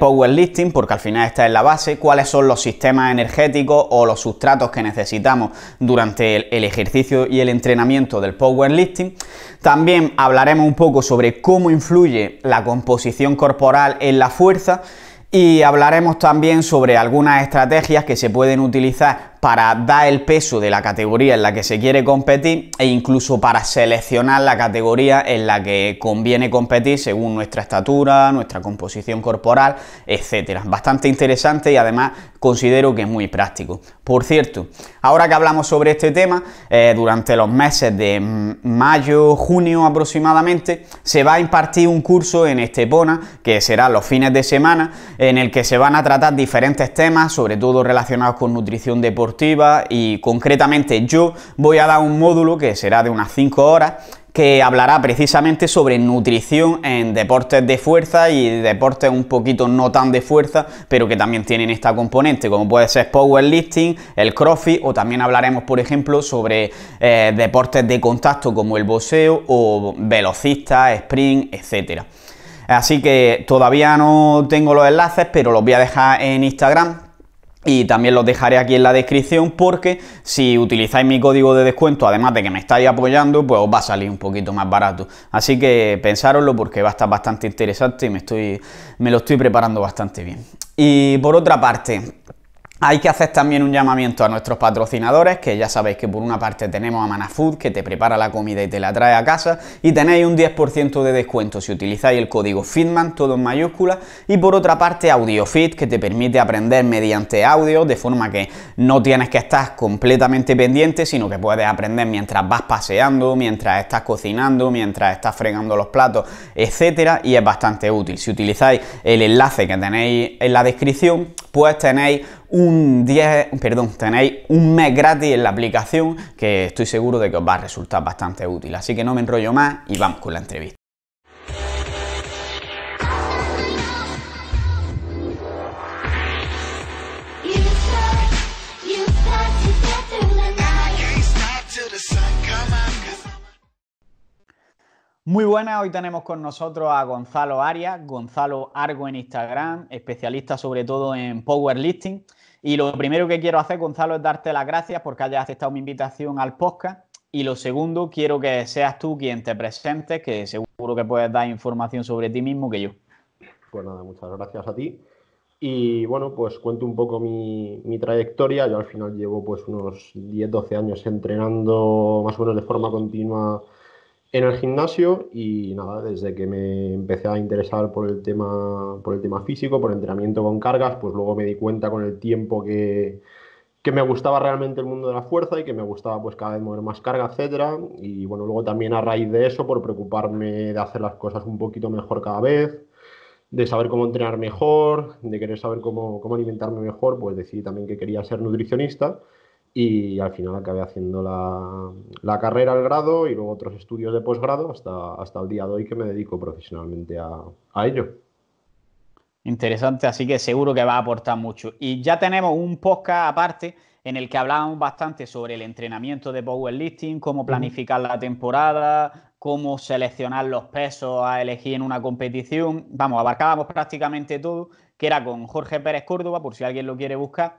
Powerlifting, porque al final esta es la base, cuáles son los sistemas energéticos o los sustratos que necesitamos durante el ejercicio y el entrenamiento del powerlifting. También hablaremos un poco sobre cómo influye la composición corporal en la fuerza y hablaremos también sobre algunas estrategias que se pueden utilizar para dar el peso de la categoría en la que se quiere competir e incluso para seleccionar la categoría en la que conviene competir según nuestra estatura, nuestra composición corporal, etcétera. Bastante interesante y además considero que es muy práctico. Por cierto, ahora que hablamos sobre este tema, durante los meses de mayo, junio aproximadamente, se va a impartir un curso en Estepona que será los fines de semana, en el que se van a tratar diferentes temas, sobre todo relacionados con nutrición deportiva, y concretamente yo voy a dar un módulo que será de unas 5 horas que hablará precisamente sobre nutrición en deportes de fuerza y deportes un poquito no tan de fuerza, pero que también tienen esta componente, como puede ser powerlifting, el crossfit, o también hablaremos, por ejemplo, sobre deportes de contacto como el boxeo o velocistas, sprint, etcétera. Así que todavía no tengo los enlaces, pero los voy a dejar en Instagram. Y también los dejaré aquí en la descripción porque si utilizáis mi código de descuento, además de que me estáis apoyando, pues os va a salir un poquito más barato. Así que pensároslo porque va a estar bastante interesante y me lo estoy preparando bastante bien. Y por otra parte, hay que hacer también un llamamiento a nuestros patrocinadores, que ya sabéis que por una parte tenemos a ManaFood, que te prepara la comida y te la trae a casa, y tenéis un 10% de descuento si utilizáis el código FITMAN, todo en mayúsculas, y por otra parte AudioFit, que te permite aprender mediante audio, de forma que no tienes que estar completamente pendiente, sino que puedes aprender mientras vas paseando, mientras estás cocinando, mientras estás fregando los platos, etcétera, y es bastante útil. Si utilizáis el enlace que tenéis en la descripción, pues tenéis un mes gratis en la aplicación que estoy seguro de que os va a resultar bastante útil. Así que no me enrollo más y vamos con la entrevista. Muy buenas, hoy tenemos con nosotros a Gonzalo Arias, Gonzalo Argo en Instagram, especialista sobre todo en powerlifting. Y lo primero que quiero hacer, Gonzalo, es darte las gracias porque hayas aceptado mi invitación al podcast. Y lo segundo, quiero que seas tú quien te presentes, que seguro que puedes dar información sobre ti mismo que yo. Pues nada, muchas gracias a ti. Y bueno, pues cuento un poco mi trayectoria. Yo al final llevo pues unos 10-12 años entrenando más o menos de forma continua en el gimnasio y nada, desde que me empecé a interesar por el tema físico, por entrenamiento con cargas, pues luego me di cuenta con el tiempo que me gustaba realmente el mundo de la fuerza y que me gustaba pues cada vez mover más carga, etcétera. Y bueno, luego también a raíz de eso, por preocuparme de hacer las cosas un poquito mejor cada vez, de saber cómo entrenar mejor, de querer saber cómo alimentarme mejor, pues decidí también que quería ser nutricionista. Y al final acabé haciendo la carrera, el grado y luego otros estudios de posgrado hasta el día de hoy que me dedico profesionalmente a ello. Interesante, así que seguro que va a aportar mucho. Y ya tenemos un podcast aparte en el que hablábamos bastante sobre el entrenamiento de powerlifting, cómo planificar la temporada, cómo seleccionar los pesos a elegir en una competición. Vamos, abarcábamos prácticamente todo, que era con Jorge Pérez Córdoba, por si alguien lo quiere buscar.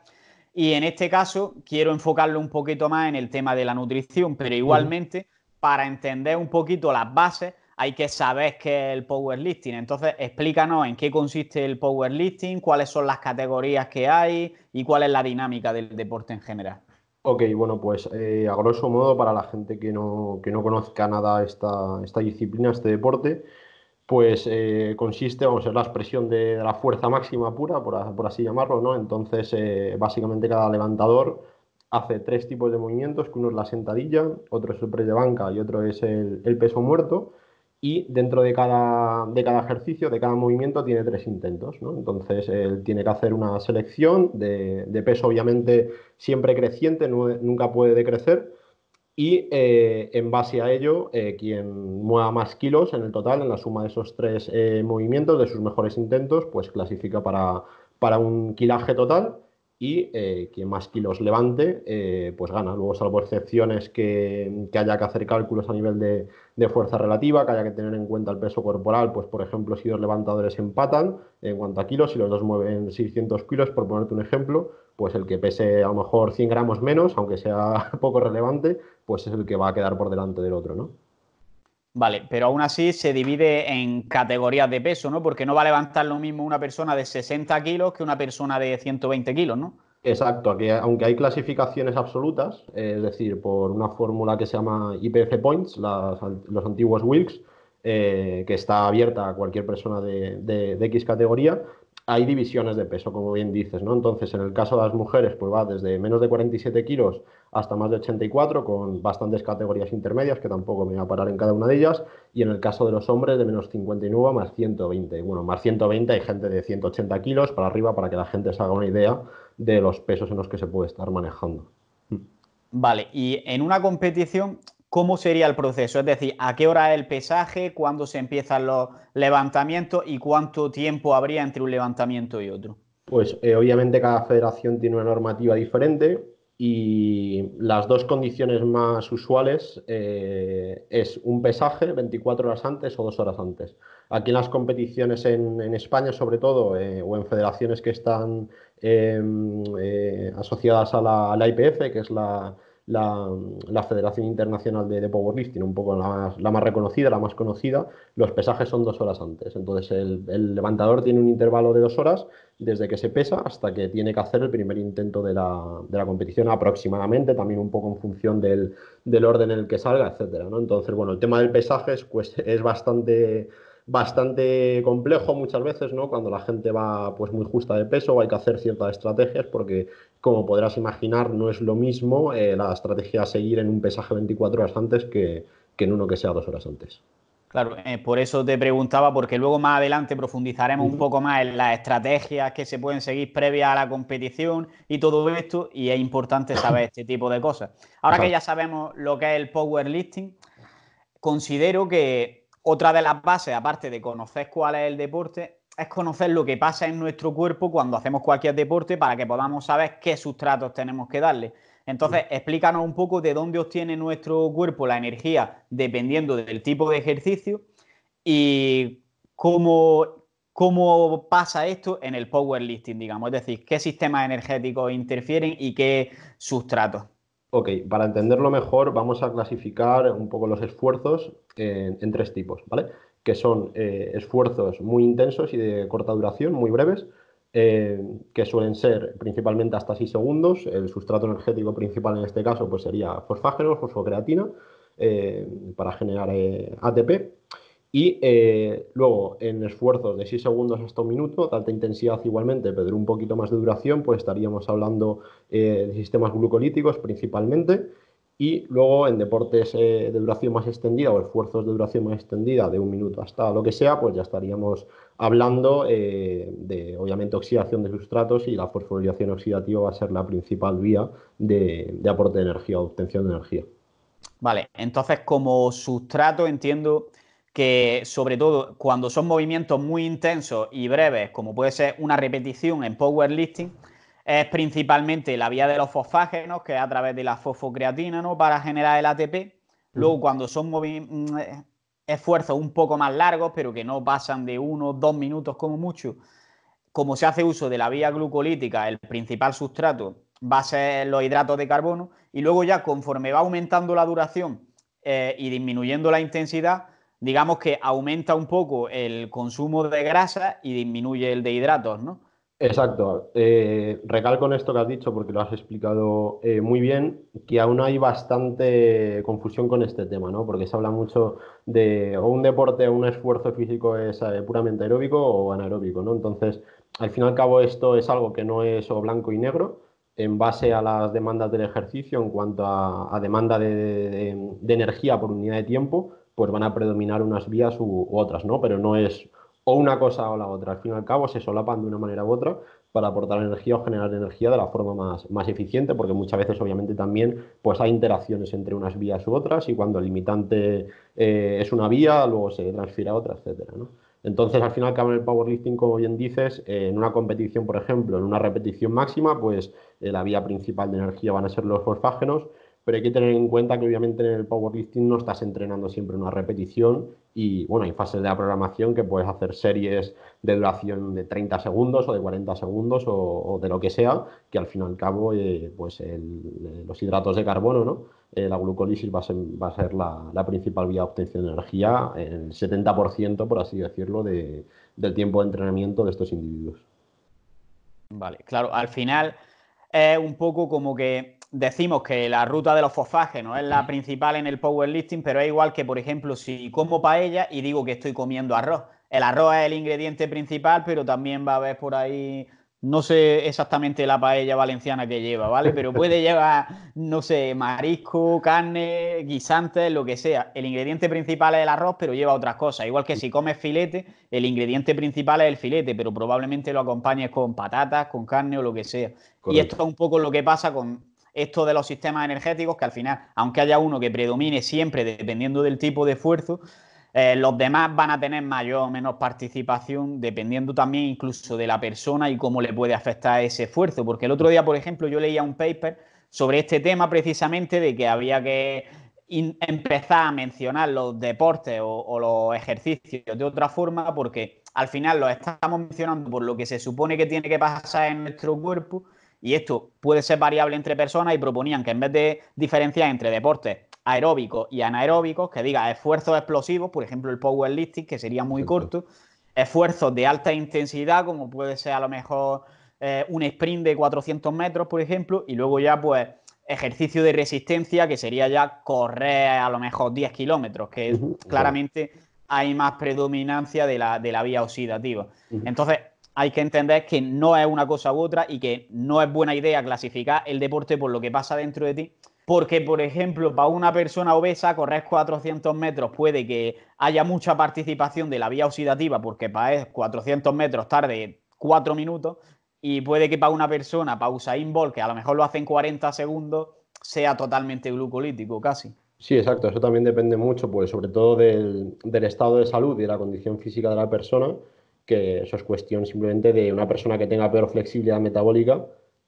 Y en este caso quiero enfocarlo un poquito más en el tema de la nutrición, pero igualmente para entender un poquito las bases hay que saber qué es el powerlifting. Entonces explícanos en qué consiste el powerlifting, cuáles son las categorías que hay y cuál es la dinámica del deporte en general. Ok, bueno, pues a grosso modo para la gente que no conozca nada esta disciplina, este deporte, pues consiste, vamos a ver, la expresión de la fuerza máxima pura, por así llamarlo, ¿no? Entonces, básicamente cada levantador hace tres tipos de movimientos, que uno es la sentadilla, otro es el press de banca y otro es el peso muerto, y dentro de cada ejercicio, de cada movimiento, tiene tres intentos, ¿no? Entonces, él tiene que hacer una selección de peso, obviamente, siempre creciente, nunca puede decrecer, y en base a ello, quien mueva más kilos en el total, en la suma de esos tres movimientos, de sus mejores intentos, pues clasifica para un kilaje total y quien más kilos levante, pues gana. Luego, salvo excepciones que haya que hacer cálculos a nivel de fuerza relativa, que haya que tener en cuenta el peso corporal, pues por ejemplo, si dos levantadores empatan en cuanto a kilos, si los dos mueven 600 kilos, por ponerte un ejemplo, pues el que pese a lo mejor 100 gramos menos, aunque sea poco relevante, pues es el que va a quedar por delante del otro, ¿no? Vale, pero aún así se divide en categorías de peso, ¿no? Porque no va a levantar lo mismo una persona de 60 kilos que una persona de 120 kilos, ¿no? Exacto, aquí, aunque hay clasificaciones absolutas, es decir, por una fórmula que se llama IPF Points, los antiguos Wilks, que está abierta a cualquier persona de X categoría, hay divisiones de peso, como bien dices, ¿no? Entonces, en el caso de las mujeres, pues va desde menos de 47 kilos hasta más de 84, con bastantes categorías intermedias, que tampoco me voy a parar en cada una de ellas. Y en el caso de los hombres, de menos 59 más 120. Bueno, más 120 hay gente de 180 kilos para arriba, para que la gente se haga una idea de los pesos en los que se puede estar manejando. Vale, y en una competición, ¿cómo sería el proceso? Es decir, ¿a qué hora es el pesaje? ¿Cuándo se empiezan los levantamientos? ¿Y cuánto tiempo habría entre un levantamiento y otro? Pues obviamente cada federación tiene una normativa diferente y las dos condiciones más usuales es un pesaje 24 horas antes o 2 horas antes. Aquí en las competiciones en España, sobre todo, o en federaciones que están asociadas a la IPF, que es la Federación Internacional de Powerlifting, un poco la más reconocida, la más conocida, los pesajes son 2 horas antes. Entonces el levantador tiene un intervalo de 2 horas desde que se pesa hasta que tiene que hacer el primer intento de la competición, aproximadamente, también un poco en función del orden en el que salga, etcétera, ¿no? Entonces, bueno, el tema del pesaje es bastante complejo muchas veces, ¿no? Cuando la gente va pues muy justa de peso, hay que hacer ciertas estrategias porque, como podrás imaginar, no es lo mismo la estrategia a seguir en un pesaje 24 horas antes que en uno que sea 2 horas antes. Claro, por eso te preguntaba, porque luego más adelante profundizaremos un poco más en las estrategias que se pueden seguir previas a la competición y todo esto, y es importante saber este tipo de cosas. Ahora que ya sabemos lo que es el powerlifting, considero que otra de las bases, aparte de conocer cuál es el deporte, es conocer lo que pasa en nuestro cuerpo cuando hacemos cualquier deporte para que podamos saber qué sustratos tenemos que darle. Entonces, explícanos un poco de dónde obtiene nuestro cuerpo la energía dependiendo del tipo de ejercicio y cómo pasa esto en el powerlifting, digamos. Es decir, qué sistemas energéticos interfieren y qué sustratos. Ok, para entenderlo mejor vamos a clasificar un poco los esfuerzos en 3 tipos, ¿vale? Que son esfuerzos muy intensos y de corta duración, muy breves, que suelen ser principalmente hasta 6 segundos. El sustrato energético principal en este caso pues sería fosfágeno, fosfocreatina, para generar ATP. Y luego, en esfuerzos de 6 segundos hasta 1 minuto, de alta intensidad igualmente, pero un poquito más de duración, pues estaríamos hablando de sistemas glucolíticos principalmente. Y luego, en deportes de duración más extendida o esfuerzos de duración más extendida, de 1 minuto hasta lo que sea, pues ya estaríamos hablando de, obviamente, oxidación de sustratos, y la fosforilación oxidativa va a ser la principal vía de aporte de energía o obtención de energía. Vale, entonces como sustrato entiendo que sobre todo cuando son movimientos muy intensos y breves, como puede ser una repetición en powerlifting, es principalmente la vía de los fosfágenos, que es a través de la fosfocreatina, ¿no?, para generar el ATP. Luego, cuando son esfuerzos un poco más largos, pero que no pasan de 1 o 2 minutos como mucho, como se hace uso de la vía glucolítica, el principal sustrato va a ser los hidratos de carbono. Y luego ya, conforme va aumentando la duración y disminuyendo la intensidad, digamos que aumenta un poco el consumo de grasa y disminuye el de hidratos, ¿no? Exacto. Recalco en esto que has dicho porque lo has explicado muy bien, que aún hay bastante confusión con este tema, ¿no? Porque se habla mucho de o un deporte o un esfuerzo físico es puramente aeróbico o anaeróbico, ¿no? Entonces, al fin y al cabo, esto es algo que no es o blanco y negro, en base a las demandas del ejercicio, en cuanto a demanda de energía por unidad de tiempo, pues van a predominar unas vías u otras, ¿no? Pero no es o una cosa o la otra. Al fin y al cabo se solapan de una manera u otra para aportar energía o generar energía de la forma más eficiente, porque muchas veces obviamente también pues hay interacciones entre unas vías u otras, y cuando el limitante es una vía, luego se transfiere a otra, etcétera, ¿no? Entonces, al final, cabe en el powerlifting, como bien dices, en una competición, por ejemplo, en una repetición máxima, pues la vía principal de energía van a ser los fosfágenos, pero hay que tener en cuenta que obviamente en el powerlifting no estás entrenando siempre una repetición y, bueno, hay fases de la programación que puedes hacer series de duración de 30 segundos o de 40 segundos o de lo que sea, que al fin y al cabo, pues los hidratos de carbono, ¿no? La glucólisis va a ser la principal vía de obtención de energía, el 70%, por así decirlo, del tiempo de entrenamiento de estos individuos. Vale, claro, al final es un poco como que decimos que la ruta de los fosfágenos es la principal en el powerlifting, pero es igual que, por ejemplo, si como paella y digo que estoy comiendo arroz. El arroz es el ingrediente principal, pero también va a haber por ahí, no sé exactamente la paella valenciana que lleva, ¿vale? Pero puede llevar, no sé, marisco, carne, guisantes, lo que sea. El ingrediente principal es el arroz, pero lleva otras cosas. Igual que si comes filete, el ingrediente principal es el filete, pero probablemente lo acompañes con patatas, con carne o lo que sea. Correcto. Y esto es un poco lo que pasa con esto de los sistemas energéticos, que al final, aunque haya uno que predomine siempre dependiendo del tipo de esfuerzo, los demás van a tener mayor o menos participación dependiendo también incluso de la persona y cómo le puede afectar ese esfuerzo. Porque el otro día, por ejemplo, yo leía un paper sobre este tema precisamente de que había que empezar a mencionar los deportes o los ejercicios de otra forma, porque al final los estamos mencionando por lo que se supone que tiene que pasar en nuestro cuerpo. Y esto puede ser variable entre personas y proponían que en vez de diferenciar entre deportes aeróbicos y anaeróbicos, que diga esfuerzos explosivos, por ejemplo el powerlifting, que sería muy corto, esfuerzos de alta intensidad, como puede ser a lo mejor un sprint de 400 metros, por ejemplo, y luego ya pues ejercicio de resistencia, que sería ya correr a lo mejor 10 kilómetros, que claramente hay más predominancia de la vía oxidativa. Entonces, hay que entender que no es una cosa u otra y que no es buena idea clasificar el deporte por lo que pasa dentro de ti. Porque, por ejemplo, para una persona obesa, correr 400 metros puede que haya mucha participación de la vía oxidativa, porque para 400 metros tarde 4 minutos. Y puede que para una persona, para Usain Bolt, que a lo mejor lo hace en 40 segundos, sea totalmente glucolítico casi. Sí, exacto. Eso también depende mucho, pues, sobre todo del estado de salud y de la condición física de la persona, que eso es cuestión simplemente de una persona que tenga peor flexibilidad metabólica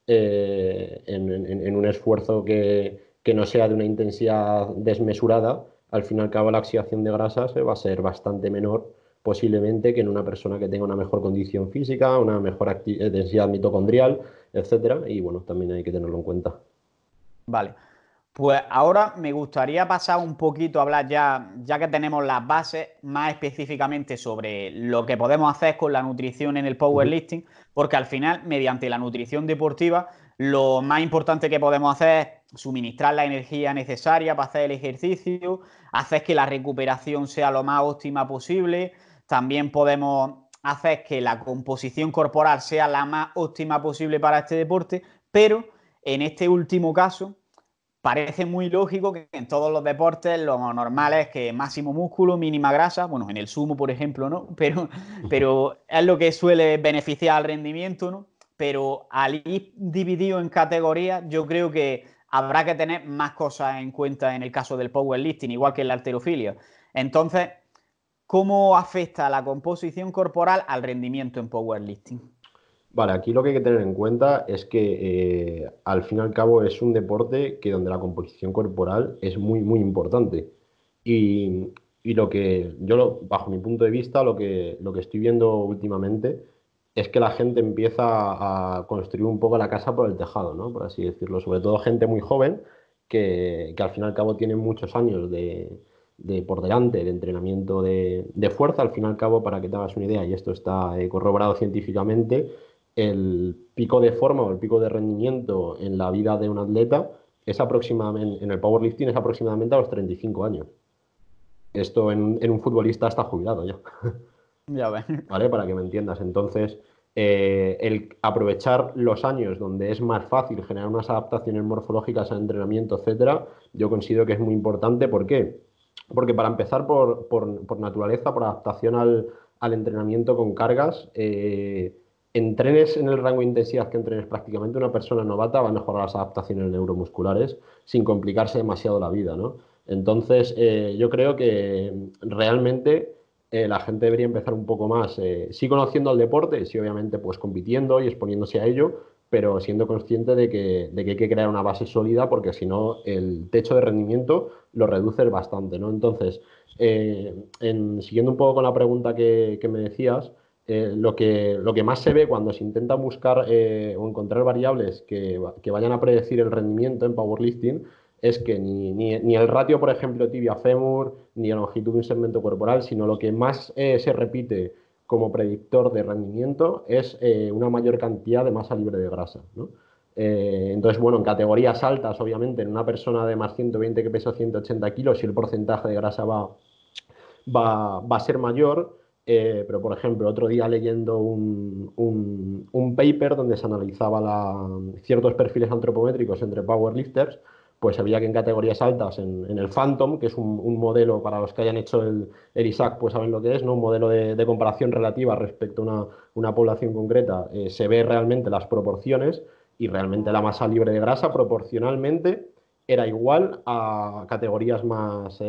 en un esfuerzo que no sea de una intensidad desmesurada. Al fin y al cabo, la oxidación de grasas va a ser bastante menor posiblemente que en una persona que tenga una mejor condición física, una mejor densidad mitocondrial, etcétera. Y bueno, también hay que tenerlo en cuenta. Vale. Pues ahora me gustaría pasar un poquito a hablar ya que tenemos las bases, más específicamente sobre lo que podemos hacer con la nutrición en el powerlifting, porque al final, mediante la nutrición deportiva, lo más importante que podemos hacer es suministrar la energía necesaria para hacer el ejercicio, hacer que la recuperación sea lo más óptima posible, también podemos hacer que la composición corporal sea la más óptima posible para este deporte, pero en este último caso parece muy lógico que en todos los deportes lo normal es que máximo músculo, mínima grasa, bueno, en el sumo, por ejemplo, ¿no? Pero es lo que suele beneficiar al rendimiento, ¿no? Pero al ir dividido en categorías, yo creo que habrá que tener más cosas en cuenta en el caso del powerlifting, igual que en la halterofilia. Entonces, ¿cómo afecta la composición corporal al rendimiento en powerlifting? Vale, aquí lo que hay que tener en cuenta es que al fin y al cabo es un deporte que donde la composición corporal es muy, muy importante. Y lo que yo, bajo mi punto de vista, lo que estoy viendo últimamente es que la gente empieza a construir un poco la casa por el tejado, ¿no? Por así decirlo. Sobre todo gente muy joven que al fin y al cabo tiene muchos años por delante de entrenamiento de fuerza. Al fin y al cabo, para que te hagas una idea, y esto está corroborado científicamente, el pico de forma o el pico de rendimiento en la vida de un atleta es aproximadamente, en el powerlifting es aproximadamente a los 35 años. Esto en un futbolista está jubilado ya. Ya ves. ¿Vale? Para que me entiendas. Entonces, el aprovechar los años donde es más fácil generar unas adaptaciones morfológicas al entrenamiento, etcétera, yo considero que es muy importante. ¿Por qué? Porque para empezar, por naturaleza, por adaptación al entrenamiento con cargas, entrenes en el rango de intensidad que entrenes prácticamente una persona novata, va a mejorar las adaptaciones neuromusculares sin complicarse demasiado la vida, ¿no? Entonces, yo creo que realmente la gente debería empezar un poco más, sí conociendo el deporte, sí obviamente pues compitiendo y exponiéndose a ello, pero siendo consciente de que hay que crear una base sólida porque si no el techo de rendimiento lo reduces bastante, ¿no? Entonces, siguiendo un poco con la pregunta que me decías, lo que más se ve cuando se intenta buscar o encontrar variables que vayan a predecir el rendimiento en powerlifting es que ni el ratio, por ejemplo, tibia-fémur, ni la longitud de un segmento corporal, sino lo que más se repite como predictor de rendimiento es una mayor cantidad de masa libre de grasa, ¿no? Entonces, bueno, en categorías altas, obviamente, en una persona de más 120 que pesa 180 kilos, si el porcentaje de grasa va a ser mayor, pero, por ejemplo, otro día leyendo un paper donde se analizaba ciertos perfiles antropométricos entre powerlifters, pues había que en categorías altas, en el Phantom, que es un modelo para los que hayan hecho el ISAK, pues saben lo que es, ¿no? Un modelo de comparación relativa respecto a una población concreta, se ve realmente las proporciones y realmente la masa libre de grasa proporcionalmente era igual a categorías más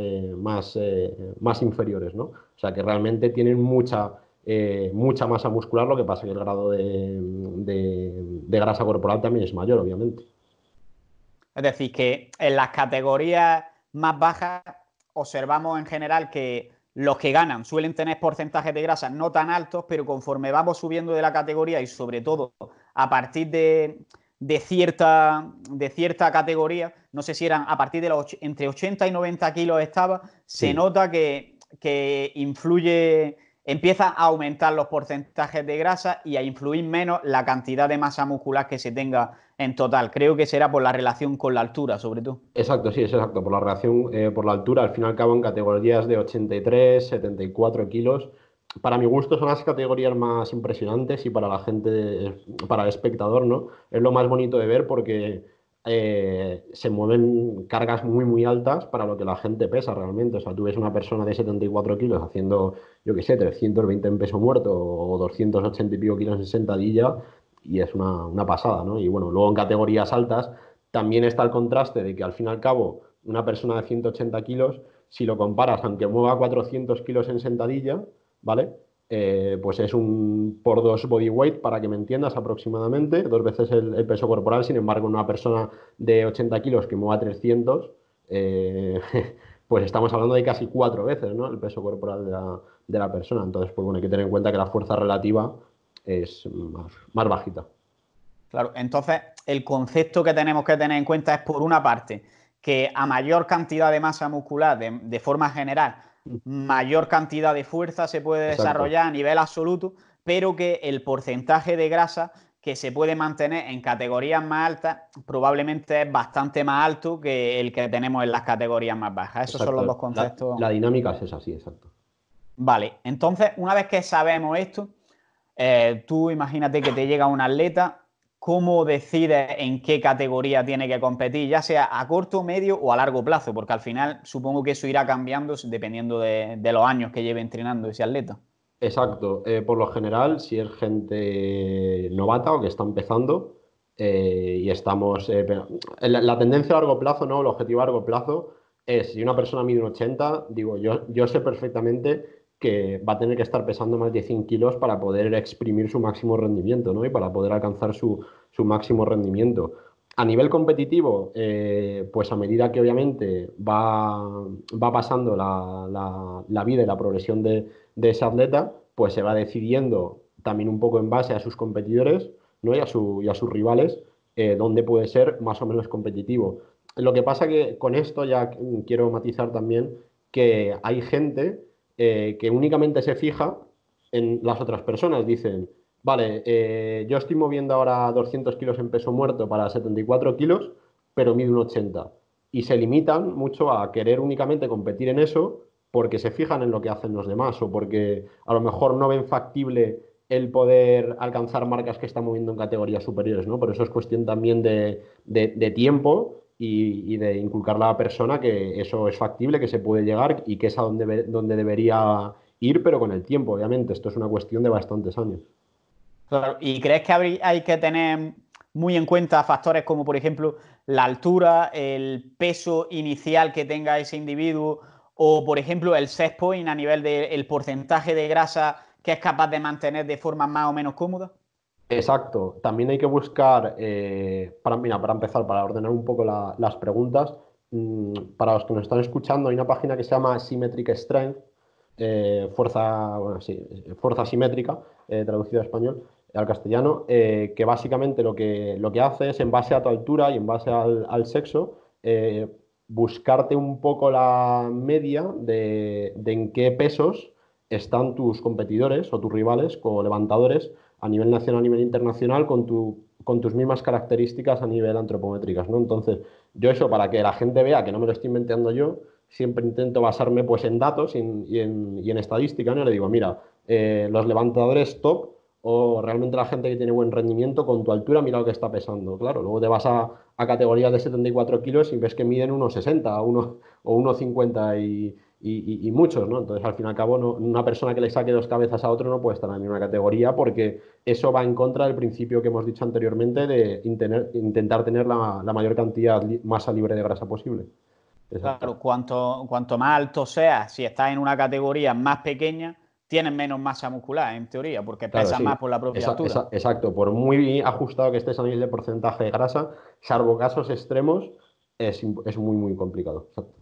inferiores, ¿no? O sea que realmente tienen mucha masa muscular, lo que pasa que el grado de grasa corporal también es mayor, obviamente. Es decir, que en las categorías más bajas observamos en general que los que ganan suelen tener porcentajes de grasa no tan altos, pero conforme vamos subiendo de la categoría y sobre todo a partir de cierta categoría, no sé si eran a partir de los entre 80 y 90 kilos estaba, sí. Se nota que influye, empiezan a aumentar los porcentajes de grasa y a influir menos la cantidad de masa muscular que se tenga en total. Creo que será por la relación con la altura, sobre todo. Exacto, sí, es exacto. Por la relación, por la altura, al fin y al cabo, en categorías de 83, 74 kilos. Para mi gusto son las categorías más impresionantes y para la gente, para el espectador, ¿no? Es lo más bonito de ver porque se mueven cargas muy, muy altas para lo que la gente pesa realmente. O sea, tú ves una persona de 74 kilos haciendo, yo qué sé, 320 en peso muerto o 280 y pico kilos en sentadilla. Y es una pasada, ¿no? Y bueno, luego en categorías altas también está el contraste de que al fin y al cabo una persona de 180 kilos, si lo comparas, aunque mueva 400 kilos en sentadilla, ¿vale? Pues es un por 2 body weight, para que me entiendas aproximadamente, 2 veces el peso corporal. Sin embargo, una persona de 80 kilos que mueva 300, pues estamos hablando de casi 4 veces, ¿no? El peso corporal de la persona. Entonces, pues bueno, hay que tener en cuenta que la fuerza relativa es más bajita. Claro, entonces el concepto que tenemos que tener en cuenta es, por una parte, que a mayor cantidad de masa muscular, de forma general, mayor cantidad de fuerza se puede desarrollar a nivel absoluto, pero que el porcentaje de grasa que se puede mantener en categorías más altas probablemente es bastante más alto que el que tenemos en las categorías más bajas. Esos son los dos conceptos. La dinámica es esa, sí, exacto. Vale, entonces una vez que sabemos esto, tú imagínate que te llega un atleta, ¿cómo decides en qué categoría tiene que competir? Ya sea a corto, medio o a largo plazo, porque al final supongo que eso irá cambiando dependiendo de los años que lleve entrenando ese atleta. Exacto. Por lo general, si es gente novata o que está empezando y estamos... la tendencia a largo plazo, ¿no? El objetivo a largo plazo es, si una persona mide un 80, digo, yo sé perfectamente que va a tener que estar pesando más de 100 kilos para poder exprimir su máximo rendimiento, ¿no? Y para poder alcanzar su máximo rendimiento. A nivel competitivo, pues a medida que obviamente va pasando la vida y la progresión de ese atleta, pues se va decidiendo también un poco en base a sus competidores, ¿no? Y a sus rivales, dónde puede ser más o menos competitivo. Lo que pasa que con esto ya quiero matizar también que hay gente que únicamente se fija en las otras personas. Dicen, vale, yo estoy moviendo ahora 200 kilos en peso muerto para 74 kilos, pero mido un 80. Y se limitan mucho a querer únicamente competir en eso porque se fijan en lo que hacen los demás o porque a lo mejor no ven factible el poder alcanzar marcas que están moviendo en categorías superiores, ¿no? Por eso es cuestión también de tiempo y de inculcarle a la persona que eso es factible, que se puede llegar y que es a donde debería ir, pero con el tiempo, obviamente. Esto es una cuestión de bastantes años. Claro. ¿Y crees que hay que tener muy en cuenta factores como, por ejemplo, la altura, el peso inicial que tenga ese individuo o por ejemplo el set point a nivel del porcentaje de grasa que es capaz de mantener de forma más o menos cómoda? Exacto, también hay que buscar, para empezar, para ordenar un poco las preguntas, para los que nos están escuchando, hay una página que se llama Symmetric Strength, fuerza simétrica, traducido a español, al castellano, que básicamente lo que hace es, en base a tu altura y en base al sexo, buscarte un poco la media de en qué pesos están tus competidores o tus rivales o levantadores a nivel nacional, a nivel internacional, con tus mismas características a nivel antropométricas, ¿no? Entonces, yo eso, para que la gente vea que no me lo estoy inventando yo, siempre intento basarme pues en datos y en estadística, ¿no? Le digo, mira, los levantadores top o realmente la gente que tiene buen rendimiento con tu altura, mira lo que está pesando. Claro, luego te vas a categorías de 74 kilos y ves que miden 1,60 o 1,50 y muchos, ¿no? Entonces, al fin y al cabo, una persona que le saque dos cabezas a otro no puede estar en la misma categoría, porque eso va en contra del principio que hemos dicho anteriormente de intentar tener la mayor cantidad masa libre de grasa posible. Exacto. Claro, cuanto más alto seas, si estás en una categoría más pequeña, tienes menos masa muscular, en teoría, porque pesa más por la propia altura. Exacto, por muy ajustado que estés a nivel de porcentaje de grasa, salvo casos extremos, es muy, muy complicado. Exacto.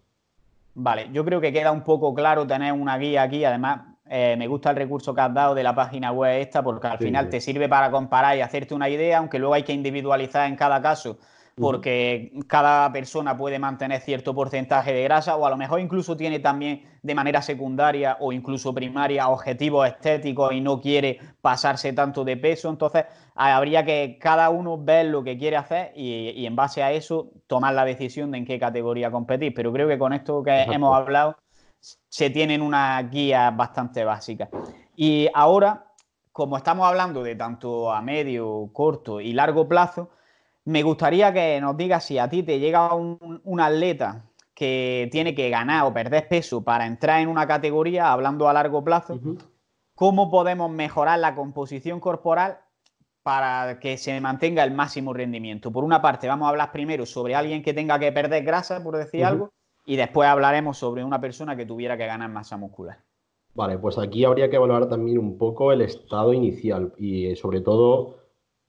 Vale, yo creo que queda un poco claro tener una guía aquí. Además, me gusta el recurso que has dado de la página web esta, porque al final te sirve para comparar y hacerte una idea, aunque luego hay que individualizar en cada caso, porque cada persona puede mantener cierto porcentaje de grasa, o a lo mejor incluso tiene también de manera secundaria o incluso primaria objetivos estéticos y no quiere pasarse tanto de peso. Entonces, habría que cada uno ver lo que quiere hacer y en base a eso tomar la decisión de en qué categoría competir. Pero creo que con esto que hemos hablado se tienen unas guías bastante básicas. Y ahora, como estamos hablando de tanto a medio, corto y largo plazo, me gustaría que nos digas si a ti te llega un atleta que tiene que ganar o perder peso para entrar en una categoría, hablando a largo plazo, ¿cómo podemos mejorar la composición corporal para que se mantenga el máximo rendimiento? Por una parte, vamos a hablar primero sobre alguien que tenga que perder grasa, por decir algo, y después hablaremos sobre una persona que tuviera que ganar masa muscular. Vale, pues aquí habría que evaluar también un poco el estado inicial y sobre todo,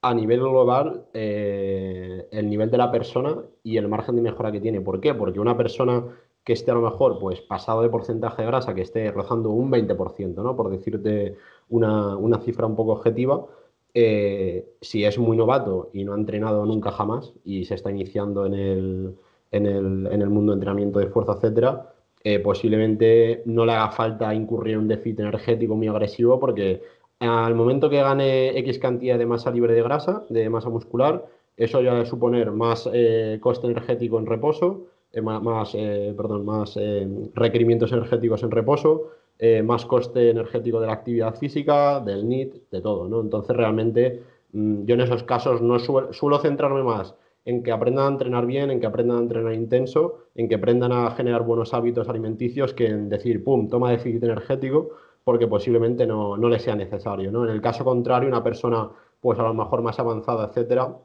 a nivel global, el nivel de la persona y el margen de mejora que tiene. ¿Por qué? Porque una persona que esté a lo mejor pues pasado de porcentaje de grasa, que esté rozando un 20%, ¿no? Por decirte una cifra un poco objetiva, si es muy novato y no ha entrenado nunca jamás y se está iniciando en el mundo de entrenamiento de fuerza, etcétera, posiblemente no le haga falta incurrir en un déficit energético muy agresivo, porque al momento que gane X cantidad de masa libre de grasa, de masa muscular, eso ya va a suponer más coste energético en reposo, más requerimientos energéticos en reposo, más coste energético de la actividad física, del NIT, de todo, ¿no? Entonces, realmente, yo en esos casos no suelo centrarme más en que aprendan a entrenar bien, en que aprendan a entrenar intenso, en que aprendan a generar buenos hábitos alimenticios, que en decir, ¡pum!, toma déficit energético, porque posiblemente no le sea necesario, ¿no? En el caso contrario, una persona pues a lo mejor más avanzada, etcétera,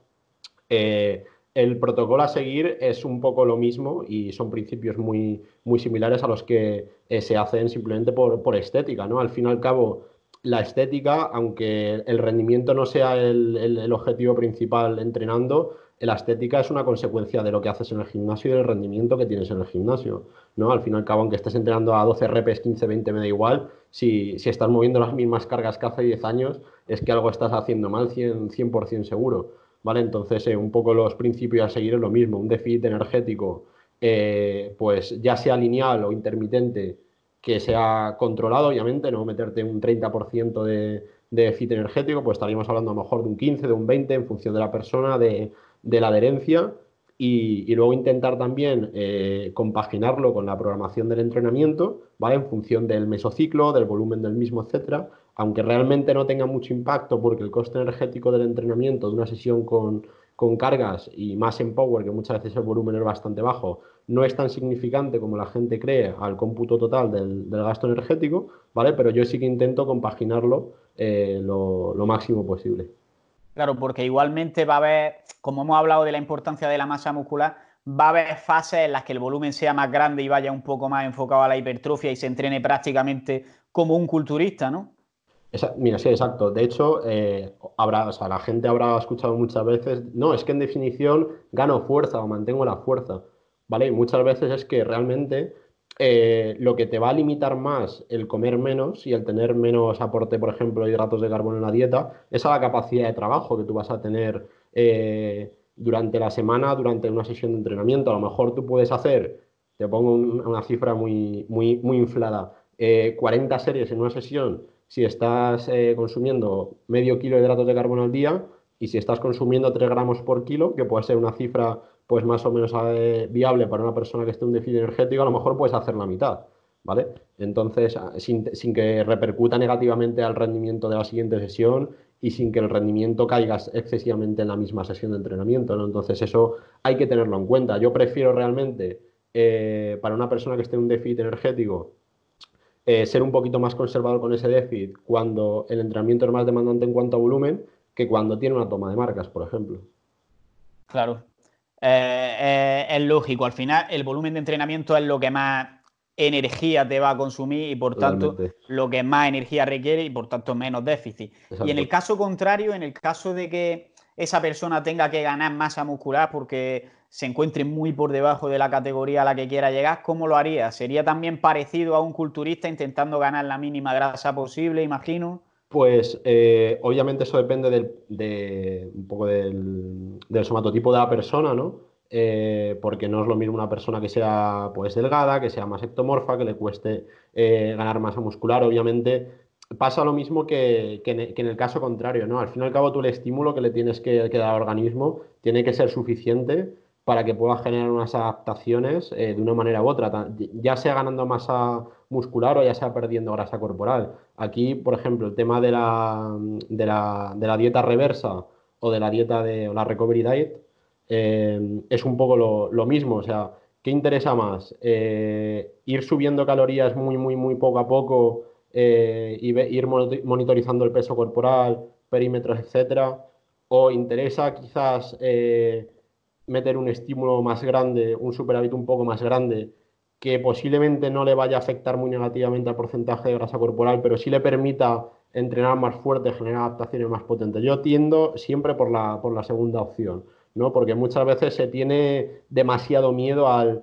el protocolo a seguir es un poco lo mismo y son principios muy, muy similares a los que se hacen simplemente por estética, ¿no? Al fin y al cabo, la estética, aunque el rendimiento no sea el objetivo principal entrenando, la estética es una consecuencia de lo que haces en el gimnasio y del rendimiento que tienes en el gimnasio, ¿no? Al fin y al cabo, aunque estés entrenando a 12 reps, 15, 20, me da igual, si estás moviendo las mismas cargas que hace 10 años, es que algo estás haciendo mal, 100% seguro, ¿vale? Entonces, un poco los principios a seguir es lo mismo, un déficit energético, pues ya sea lineal o intermitente, que sea controlado, obviamente, no meterte un 30% de déficit energético, pues estaríamos hablando a lo mejor de un 15, de un 20, en función de la persona, de la adherencia, y luego intentar también compaginarlo con la programación del entrenamiento, ¿vale? En función del mesociclo, del volumen del mismo, etcétera, aunque realmente no tenga mucho impacto, porque el coste energético del entrenamiento de una sesión con cargas y más en power, que muchas veces el volumen es bastante bajo, no es tan significante como la gente cree al cómputo total del gasto energético, ¿vale? Pero yo sí que intento compaginarlo lo máximo posible. Claro, porque igualmente va a haber, como hemos hablado de la importancia de la masa muscular, va a haber fases en las que el volumen sea más grande y vaya un poco más enfocado a la hipertrofia y se entrene prácticamente como un culturista, ¿no? Mira, sí, exacto. De hecho, la gente habrá escuchado muchas veces, no, es que en definición gano fuerza o mantengo la fuerza, ¿vale? Y muchas veces es que realmente lo que te va a limitar más el comer menos y el tener menos aporte, por ejemplo, de hidratos de carbono en la dieta, es a la capacidad de trabajo que tú vas a tener durante la semana, durante una sesión de entrenamiento. A lo mejor tú puedes hacer, te pongo una cifra muy inflada, 40 series en una sesión si estás consumiendo medio kilo de hidratos de carbono al día, y si estás consumiendo 3 gramos por kilo, que puede ser una cifra pues más o menos viable para una persona que esté en un déficit energético, a lo mejor puedes hacer la mitad, ¿vale? Entonces, sin que repercuta negativamente al rendimiento de la siguiente sesión y sin que el rendimiento caiga excesivamente en la misma sesión de entrenamiento, ¿no? Entonces, eso hay que tenerlo en cuenta. Yo prefiero realmente, para una persona que esté en un déficit energético, ser un poquito más conservador con ese déficit cuando el entrenamiento es más demandante en cuanto a volumen que cuando tiene una toma de marcas, por ejemplo. Claro. Es lógico. Al final, el volumen de entrenamiento es lo que más energía te va a consumir y, por tanto, lo que más energía requiere y, por tanto, menos déficit. Exacto. Y en el caso contrario, en el caso de que esa persona tenga que ganar masa muscular porque se encuentre muy por debajo de la categoría a la que quiera llegar, ¿cómo lo haría? ¿Sería también parecido a un culturista intentando ganar la mínima grasa posible, imagino? Pues obviamente eso depende un poco del somatotipo de la persona, ¿no? Porque no es lo mismo una persona que sea pues delgada, que sea más ectomorfa, que le cueste ganar masa muscular. Obviamente pasa lo mismo que en el caso contrario, ¿no? Al fin y al cabo, tú el estímulo que le tienes que dar al organismo tiene que ser suficiente para que pueda generar unas adaptaciones de una manera u otra, ya sea ganando masa muscular o ya sea perdiendo grasa corporal. Aquí, por ejemplo, el tema de la dieta reversa o de la dieta o la recovery diet es un poco lo mismo. O sea, ¿qué interesa más? Ir subiendo calorías muy poco a poco, ir monitorizando el peso corporal, perímetros, etcétera, o interesa quizás meter un estímulo más grande, un superávit un poco más grande, que posiblemente no le vaya a afectar muy negativamente al porcentaje de grasa corporal, pero sí le permita entrenar más fuerte, generar adaptaciones más potentes. Yo tiendo siempre por la segunda opción, ¿no? Porque muchas veces se tiene demasiado miedo al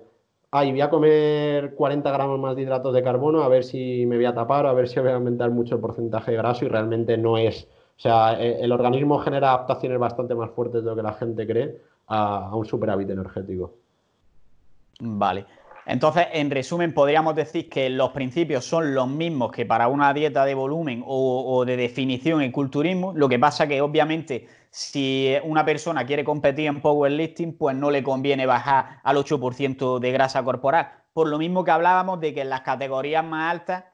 voy a comer 40 gramos más de hidratos de carbono, a ver si me voy a tapar, a ver si voy a aumentar mucho el porcentaje de graso, y realmente no es. O sea, el organismo genera adaptaciones bastante más fuertes de lo que la gente cree a un superávit energético. Vale. Entonces, en resumen, podríamos decir que los principios son los mismos que para una dieta de volumen o de definición en culturismo. Lo que pasa que, obviamente, si una persona quiere competir en powerlifting, pues no le conviene bajar al 8% de grasa corporal. Por lo mismo que hablábamos de que en las categorías más altas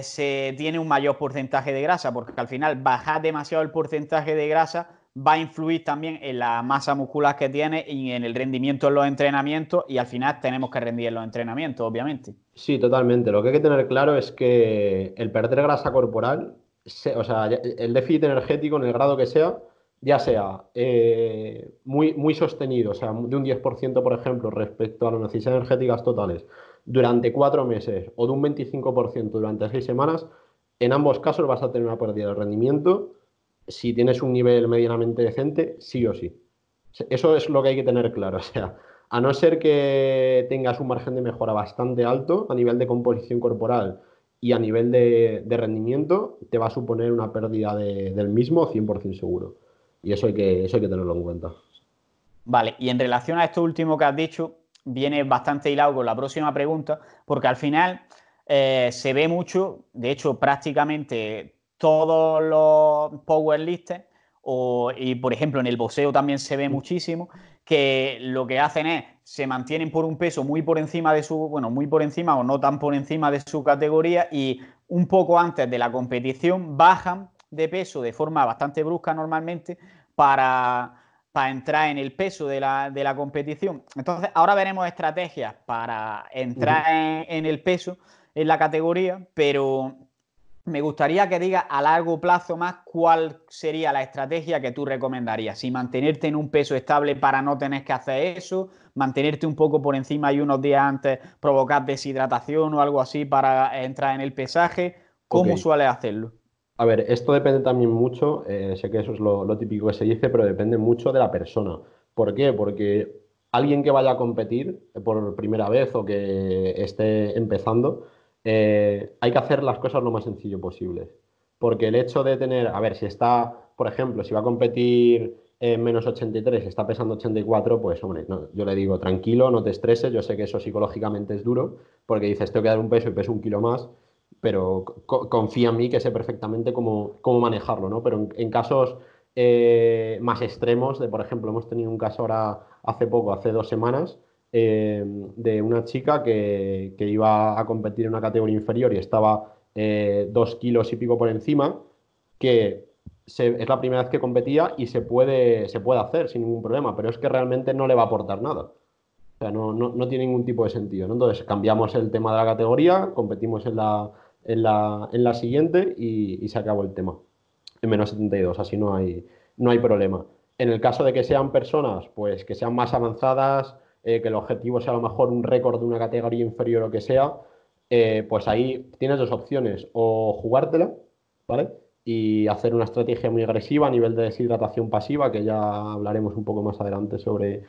se tiene un mayor porcentaje de grasa, porque al final bajar demasiado el porcentaje de grasa va a influir también en la masa muscular que tiene y en el rendimiento en los entrenamientos, y al final tenemos que rendir en los entrenamientos, obviamente. Sí, totalmente. Lo que hay que tener claro es que el perder grasa corporal, o sea, el déficit energético en el grado que sea, ya sea muy sostenido, o sea, de un 10%, por ejemplo, respecto a las necesidades energéticas totales durante 4 meses, o de un 25% durante 6 semanas, en ambos casos vas a tener una pérdida de rendimiento si tienes un nivel medianamente decente, sí o sí. Eso es lo que hay que tener claro. O sea, a no ser que tengas un margen de mejora bastante alto a nivel de composición corporal y a nivel de rendimiento, te va a suponer una pérdida del mismo 100% seguro. Y eso hay que tenerlo en cuenta. Vale, y en relación a esto último que has dicho, viene bastante hilado con la próxima pregunta, porque al final se ve mucho, de hecho prácticamente todos los powerlifters, y por ejemplo en el boxeo también se ve muchísimo, que lo que hacen es, se mantienen por un peso muy por encima de muy por encima o no tan por encima de su categoría, y un poco antes de la competición bajan de peso de forma bastante brusca normalmente para entrar en el peso de la competición. Entonces ahora veremos estrategias para entrar en el peso, en la categoría, pero me gustaría que digas a largo plazo más cuál sería la estrategia que tú recomendarías. Si mantenerte en un peso estable para no tener que hacer eso, mantenerte un poco por encima y unos días antes provocar deshidratación o algo así para entrar en el pesaje. ¿Cómo sueles hacerlo? A ver, esto depende también mucho, sé que eso es lo típico que se dice, pero depende mucho de la persona. ¿Por qué? Porque alguien que vaya a competir por primera vez o que esté empezando, hay que hacer las cosas lo más sencillo posible. Porque el hecho de tener, a ver, si está, por ejemplo, si va a competir en menos 83, está pesando 84, pues hombre, no, yo le digo tranquilo, no te estreses, yo sé que eso psicológicamente es duro, porque dices, tengo que dar un peso y peso un kilo más, pero confía en mí que sé perfectamente cómo manejarlo, ¿no? Pero en casos más extremos, de por ejemplo, hemos tenido un caso ahora hace poco, hace 2 semanas, de una chica que iba a competir en una categoría inferior y estaba 2 kilos y pico por encima, que es la primera vez que competía y se puede hacer sin ningún problema, pero es que realmente no le va a aportar nada. O sea, no tiene ningún tipo de sentido, ¿no? Entonces cambiamos el tema de la categoría, competimos en la siguiente y se acabó el tema. En menos 72, así no hay problema. En el caso de que sean personas, pues que sean más avanzadas, que el objetivo sea a lo mejor un récord de una categoría inferior o que sea, pues ahí tienes 2 opciones, o jugártela, ¿vale? Y hacer una estrategia muy agresiva a nivel de deshidratación pasiva, que ya hablaremos un poco más adelante sobre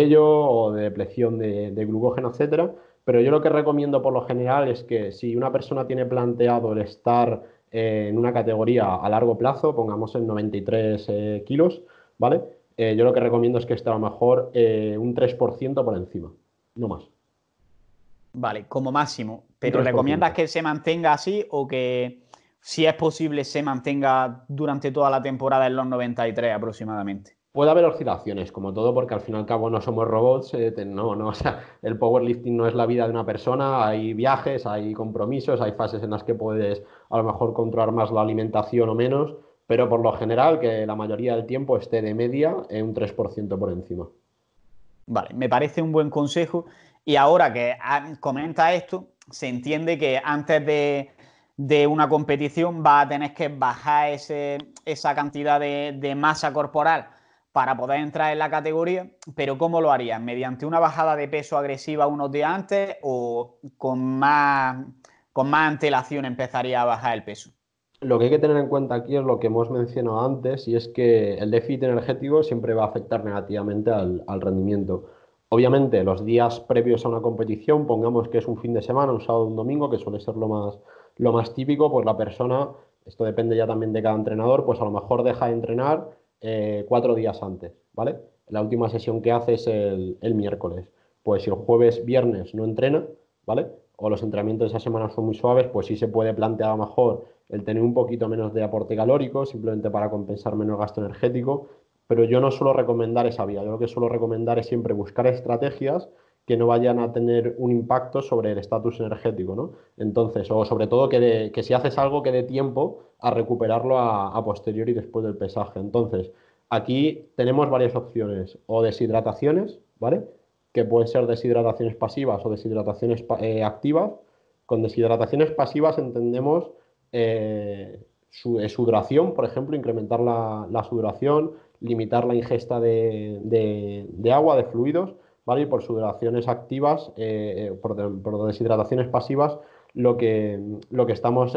ello, o de depleción de glucógeno, etcétera. Pero yo lo que recomiendo por lo general es que si una persona tiene planteado el estar en una categoría a largo plazo, pongamos en 93 kilos, ¿vale? Yo lo que recomiendo es que esté a lo mejor un 3% por encima, no más. Vale, como máximo. ¿Pero recomiendas que se mantenga así o que, si es posible, se mantenga durante toda la temporada en los 93 aproximadamente? Puede haber oscilaciones, como todo, porque al fin y al cabo no somos robots. O sea, el powerlifting no es la vida de una persona. Hay viajes, hay compromisos, hay fases en las que puedes a lo mejor controlar más la alimentación o menos, pero por lo general que la mayoría del tiempo esté de media en un 3% por encima. Vale, me parece un buen consejo. Y ahora que comenta esto, se entiende que antes de una competición va a tener que bajar esa cantidad de masa corporal para poder entrar en la categoría, pero ¿cómo lo harías? ¿Mediante una bajada de peso agresiva unos días antes o con más antelación empezaría a bajar el peso? Lo que hay que tener en cuenta aquí es lo que hemos mencionado antes, y es que el déficit energético siempre va a afectar negativamente al rendimiento. Obviamente los días previos a una competición, pongamos que es un fin de semana, un sábado o un domingo, que suele ser lo más típico, pues la persona, esto depende ya también de cada entrenador, pues a lo mejor deja de entrenar 4 días antes, ¿vale? La última sesión que hace es el miércoles. Pues si el jueves, viernes no entrena, ¿vale? O los entrenamientos de esa semana son muy suaves, pues sí se puede plantear a lo mejor el tener un poquito menos de aporte calórico, simplemente para compensar menos gasto energético, pero yo no suelo recomendar esa vía. Yo lo que suelo recomendar es siempre buscar estrategias que no vayan a tener un impacto sobre el estatus energético, ¿no? Entonces, o sobre todo que si haces algo que dé tiempo a recuperarlo a posteriori después del pesaje. Entonces, aquí tenemos varias opciones, o deshidrataciones, ¿vale? Que pueden ser deshidrataciones pasivas o deshidrataciones activas. Con deshidrataciones pasivas entendemos sudoración, por ejemplo, incrementar la sudoración, limitar la ingesta de agua, de fluidos, ¿vale? Y por sudoraciones activas, por deshidrataciones pasivas, lo que estamos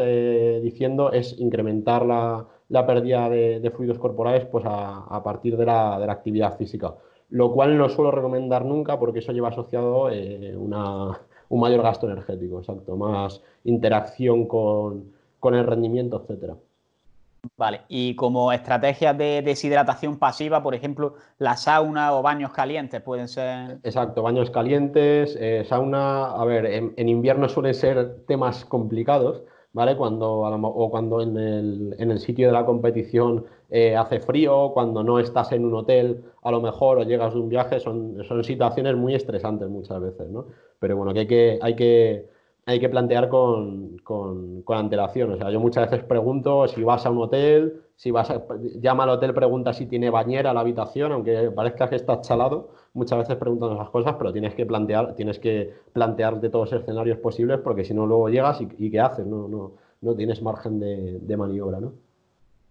diciendo es incrementar la pérdida de fluidos corporales, pues a partir de la actividad física, lo cual no suelo recomendar nunca porque eso lleva asociado un mayor gasto energético, exacto, más interacción con el rendimiento, etcétera. Vale, y como estrategias de deshidratación pasiva, por ejemplo, la sauna o baños calientes pueden ser... Exacto, baños calientes, sauna, a ver, en invierno suelen ser temas complicados, ¿vale? Cuando en el sitio de la competición hace frío, cuando no estás en un hotel, a lo mejor, o llegas de un viaje, son situaciones muy estresantes muchas veces, ¿no? Pero bueno, que hay que plantear con antelación. O sea, yo muchas veces pregunto si vas a un hotel, llama al hotel, pregunta si tiene bañera la habitación, aunque parezca que estás chalado, muchas veces preguntan esas cosas, pero tienes que plantearte todos los escenarios posibles, porque si no luego llegas y ¿qué haces? No, no, no tienes margen de maniobra, ¿no?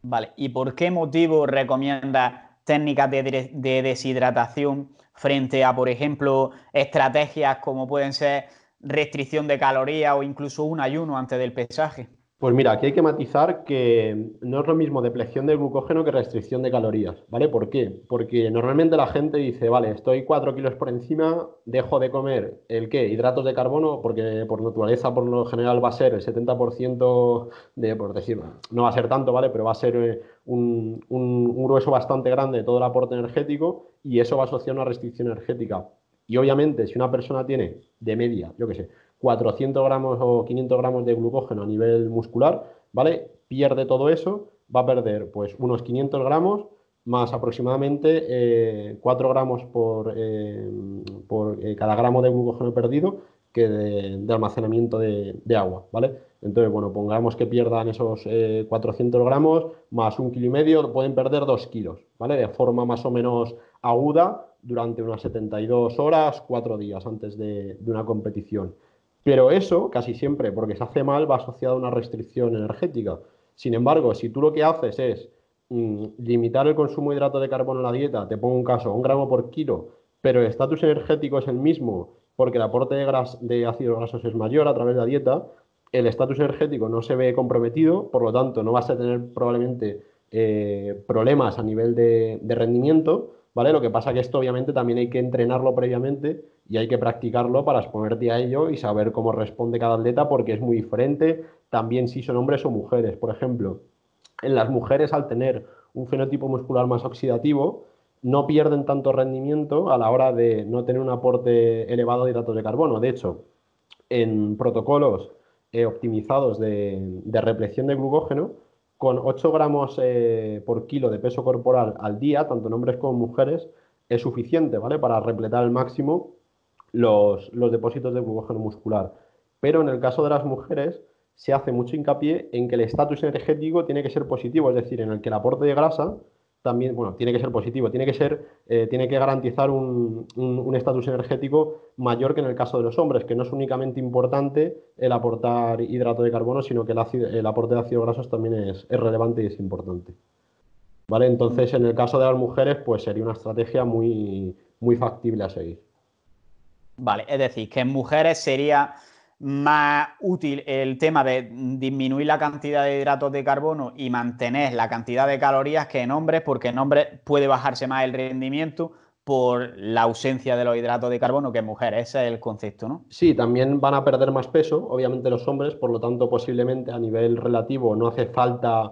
Vale, ¿y por qué motivo recomienda técnicas de deshidratación frente a, por ejemplo, estrategias como pueden ser restricción de calorías o incluso un ayuno antes del pesaje? Pues mira, aquí hay que matizar que no es lo mismo depleción del glucógeno que restricción de calorías, ¿vale? ¿Por qué? Porque normalmente la gente dice, vale, estoy 4 kilos por encima, dejo de comer, ¿el qué? Hidratos de carbono, porque por naturaleza, por lo general, va a ser el 70% de, por decir, no va a ser tanto, ¿vale? Pero va a ser un grueso bastante grande de todo el aporte energético y eso va a asociar una restricción energética. Y obviamente, si una persona tiene de media, yo qué sé, 400 gramos o 500 gramos de glucógeno a nivel muscular, ¿vale? Pierde todo eso, va a perder pues unos 500 gramos más aproximadamente 4 gramos por cada gramo de glucógeno perdido que de almacenamiento de agua, ¿vale? Entonces, bueno, pongamos que pierdan esos 400 gramos más 1,5 kg, pueden perder 2 kilos, ¿vale? De forma más o menos aguda durante unas 72 horas, 4 días antes de una competición. Pero eso, casi siempre, porque se hace mal, va asociado a una restricción energética. Sin embargo, si tú lo que haces es limitar el consumo de hidratos de carbono en la dieta, te pongo un caso, 1 gramo por kilo, pero el estatus energético es el mismo, porque el aporte de ácidos grasos es mayor a través de la dieta, el estatus energético no se ve comprometido, por lo tanto no vas a tener probablemente problemas a nivel de rendimiento, ¿vale? Lo que pasa que esto obviamente también hay que entrenarlo previamente y hay que practicarlo para exponerte a ello y saber cómo responde cada atleta porque es muy diferente también si son hombres o mujeres. Por ejemplo, en las mujeres al tener un fenotipo muscular más oxidativo no pierden tanto rendimiento a la hora de no tener un aporte elevado de hidratos de carbono. De hecho, en protocolos optimizados de represión de glucógeno, con 8 gramos por kilo de peso corporal al día, tanto en hombres como en mujeres, es suficiente, ¿vale? Para repletar al máximo los depósitos de glucógeno muscular. Pero en el caso de las mujeres se hace mucho hincapié en que el estatus energético tiene que ser positivo, es decir, en el que el aporte de grasa también, bueno, tiene que ser positivo, tiene que garantizar un estatus energético mayor que en el caso de los hombres, que no es únicamente importante el aportar hidrato de carbono, sino que el aporte de ácidos grasos también es relevante y es importante, ¿vale? Entonces, en el caso de las mujeres, pues sería una estrategia muy, muy factible a seguir. Vale, es decir, que en mujeres sería más útil el tema de disminuir la cantidad de hidratos de carbono y mantener la cantidad de calorías que en hombres, porque en hombres puede bajarse más el rendimiento por la ausencia de los hidratos de carbono que en mujeres. Ese es el concepto, ¿no? Sí, también van a perder más peso, obviamente, los hombres, por lo tanto, posiblemente a nivel relativo no hace falta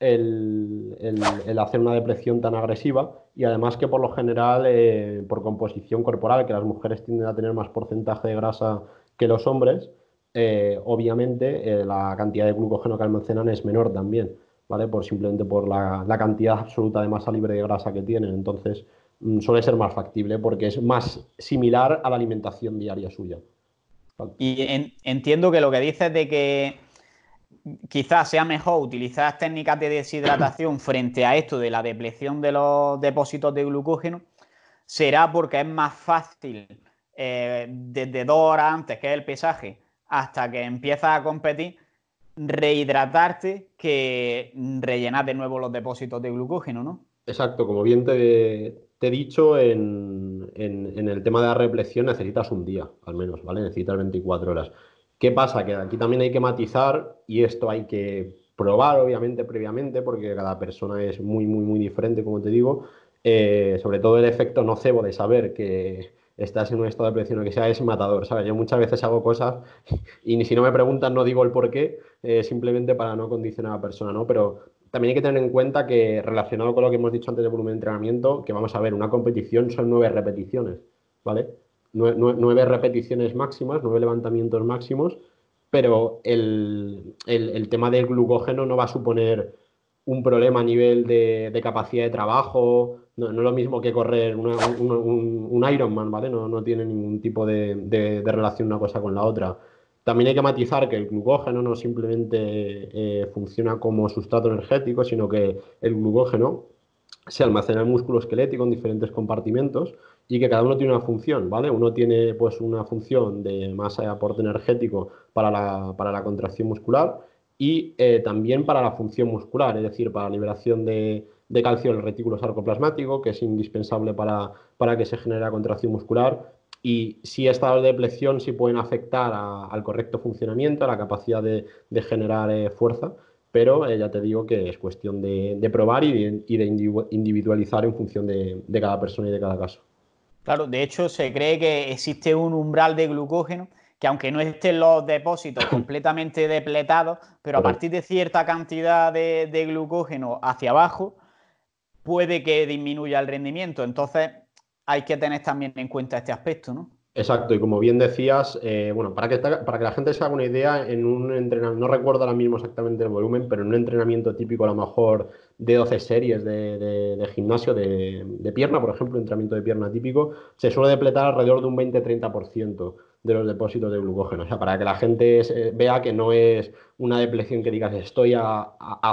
el hacer una depresión tan agresiva y además que por lo general, por composición corporal, que las mujeres tienden a tener más porcentaje de grasa que los hombres, obviamente la cantidad de glucógeno que almacenan es menor también, ¿vale? Simplemente por la cantidad absoluta de masa libre de grasa que tienen. Entonces suele ser más factible porque es más similar a la alimentación diaria suya. ¿Vale? Y entiendo que lo que dices de que quizás sea mejor utilizar técnicas de deshidratación frente a esto de la depleción de los depósitos de glucógeno será porque es más fácil desde 2 horas antes, que es el pesaje, hasta que empiezas a competir, rehidratarte que rellenar de nuevo los depósitos de glucógeno, ¿no? Exacto, como bien te he dicho, en el tema de la repleción necesitas un día, al menos, ¿vale? Necesitas 24 horas. ¿Qué pasa? Que aquí también hay que matizar y esto hay que probar, obviamente, previamente, porque cada persona es muy, muy, muy diferente, como te digo. Sobre todo el efecto nocebo de saber que estás en un estado de presión o que sea, es matador, ¿sabes? Yo muchas veces hago cosas y si no me preguntan no digo el porqué, simplemente para no condicionar a la persona, ¿no? Pero también hay que tener en cuenta que, relacionado con lo que hemos dicho antes del volumen de entrenamiento, que vamos a ver, una competición son 9 repeticiones, ¿vale? 9 repeticiones máximas, 9 levantamientos máximos, pero el tema del glucógeno no va a suponer un problema a nivel de capacidad de trabajo. No es lo mismo que correr un Ironman, ¿vale? No tiene ningún tipo de relación una cosa con la otra. También hay que matizar que el glucógeno no simplemente funciona como sustrato energético, sino que el glucógeno se almacena en el músculo esquelético en diferentes compartimentos y que cada uno tiene una función, ¿vale? Uno tiene pues una función de masa de aporte energético para la contracción muscular y también para la función muscular, es decir, para la liberación de calcio en el retículo sarcoplasmático, que es indispensable para que se genere la contracción muscular. Y si esta depleción sí pueden afectar al correcto funcionamiento, a la capacidad de generar fuerza, pero ya te digo que es cuestión de probar y de individualizar en función de cada persona y de cada caso. Claro, de hecho se cree que existe un umbral de glucógeno que aunque no estén los depósitos completamente depletados, pero a partir de cierta cantidad de glucógeno hacia abajo puede que disminuya el rendimiento. Entonces hay que tener también en cuenta este aspecto, ¿no? Exacto, y como bien decías, bueno, para que la gente se haga una idea, en un entrenamiento, no recuerdo ahora mismo exactamente el volumen, pero en un entrenamiento típico a lo mejor de 12 series de gimnasio, de pierna, por ejemplo, entrenamiento de pierna típico, se suele depletar alrededor de un 20-30% de los depósitos de glucógeno. O sea, para que la gente vea que no es una depleción que digas estoy a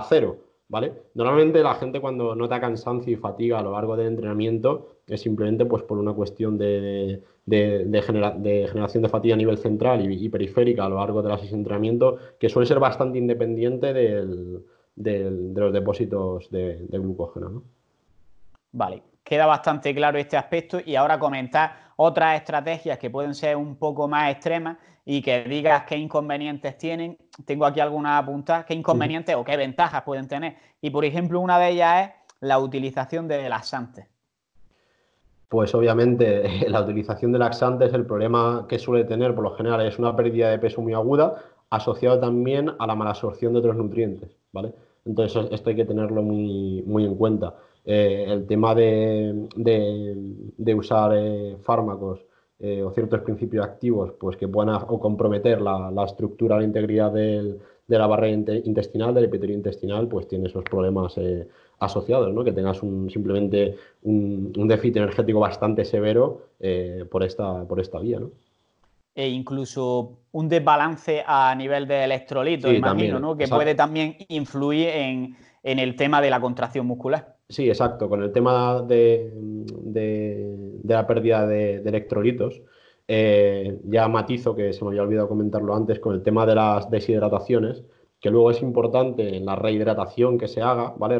cero, ¿vale? Normalmente la gente cuando nota cansancio y fatiga a lo largo del entrenamiento es simplemente pues por una cuestión de generación de fatiga a nivel central y periférica a lo largo de las sesiones de entrenamiento, que suele ser bastante independiente de los depósitos de glucógeno, ¿no? Vale, queda bastante claro este aspecto, y ahora comentar otras estrategias que pueden ser un poco más extremas y que digas qué inconvenientes tienen. Tengo aquí algunas apuntadas, qué inconvenientes o qué ventajas pueden tener. Y por ejemplo, una de ellas es la utilización de laxantes. Pues obviamente la utilización de laxantes, el problema que suele tener por lo general es una pérdida de peso muy aguda, asociado también a la mala absorción de otros nutrientes, ¿vale? Entonces esto hay que tenerlo muy, muy en cuenta. El tema de usar fármacos o ciertos principios activos pues que puedan comprometer la estructura, la integridad de la barrera intestinal, del epitelio intestinal, pues tiene esos problemas asociados, ¿no? Que tengas simplemente un déficit energético bastante severo por esta vía, ¿no? E incluso un desbalance a nivel de electrolitos, sí, imagino, también, ¿no? Que exacto, puede también influir en el tema de la contracción muscular. Sí, exacto. Con el tema de la pérdida de electrolitos, ya matizo, que se me había olvidado comentarlo antes, con el tema de las deshidrataciones, que luego es importante en la rehidratación que se haga, ¿vale?